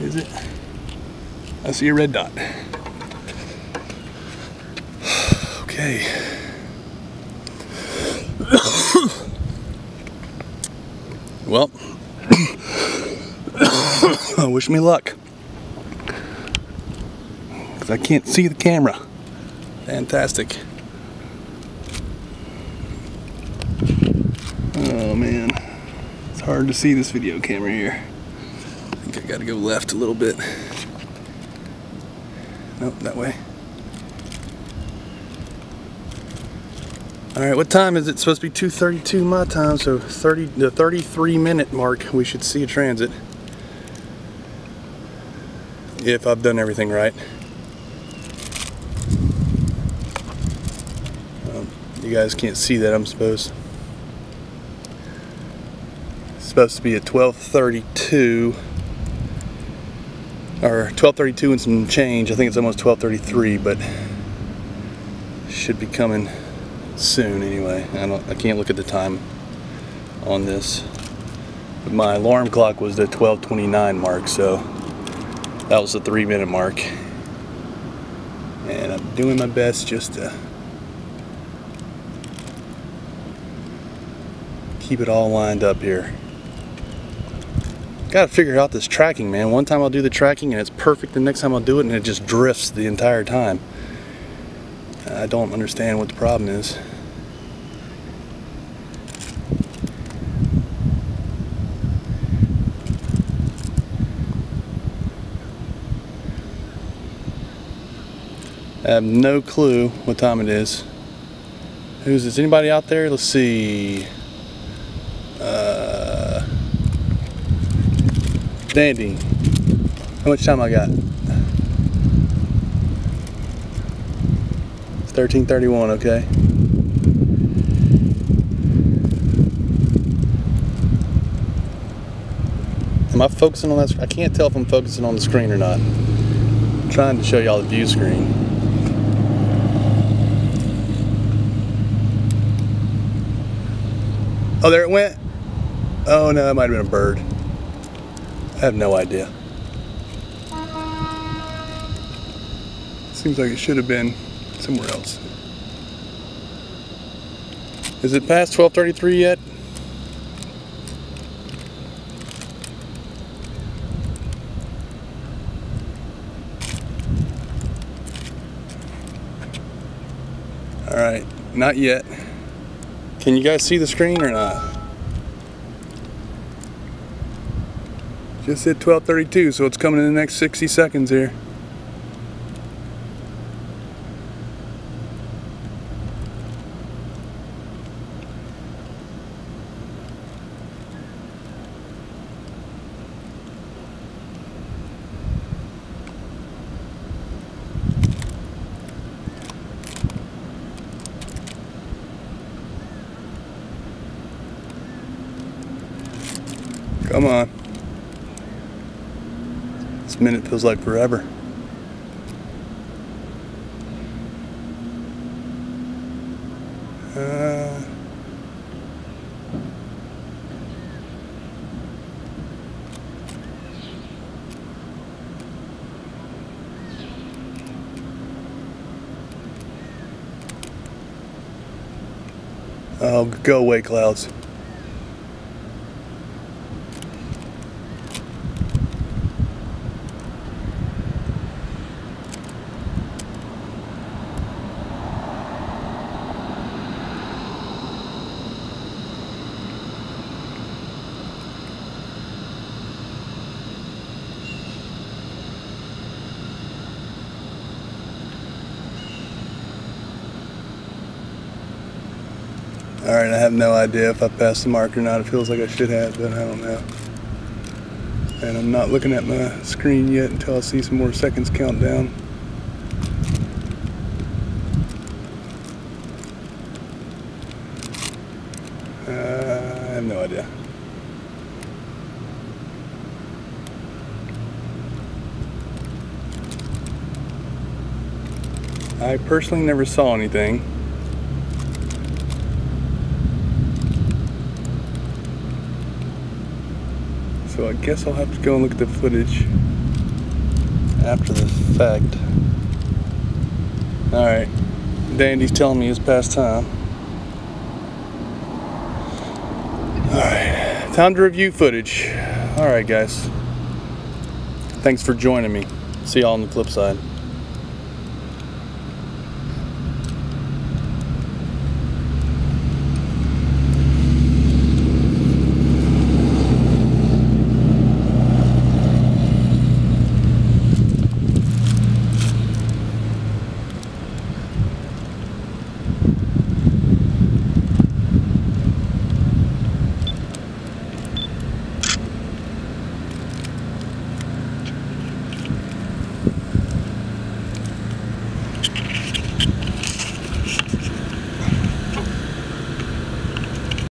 is it? I see a red dot. Okay. Well, wish me luck, because I can't see the camera. Fantastic. Oh man, it's hard to see this video camera here. I think I gotta go left a little bit. Nope, that way. Alright, what time is it? It's supposed to be 2:32 my time, so the 33 minute mark we should see a transit. If I've done everything right. You guys can't see that, I'm supposed. It's supposed to be at 12:32 or 12:32 and some change. I think it's almost 12:33, but should be coming soon anyway. I can't look at the time on this, but my alarm clock was the 12:29 mark, so that was the 3 minute mark, and I'm doing my best just to keep it all lined up here. Gotta figure out this tracking, man. One time I'll do the tracking and it's perfect, the next time I'll do it and it just drifts the entire time. I don't understand what the problem is. I have no clue what time it is. Who's this? Anybody out there? Let's see. Dandy, how much time I got? 13:31, okay. Am I focusing on that? I can't tell if I'm focusing on the screen or not. I'm trying to show y'all the view screen. Oh, there it went. Oh no, that might have been a bird. I have no idea. Seems like it should have been somewhere else. Is it past 12:33 yet? All right, not yet. Can you guys see the screen or not? Just hit 12:32, so it's coming in the next 60 seconds here. Come on. This minute feels like forever. Oh, go away, clouds. Alright, I have no idea if I passed the mark or not. It feels like I should have, but I don't know. And I'm not looking at my screen yet until I see some more seconds count down. I have no idea. I personally never saw anything. So I guess I'll have to go and look at the footage. after the fact. Alright, Dandy's telling me it's past time. Alright, time to review footage. Alright guys, thanks for joining me. See y'all on the flip side.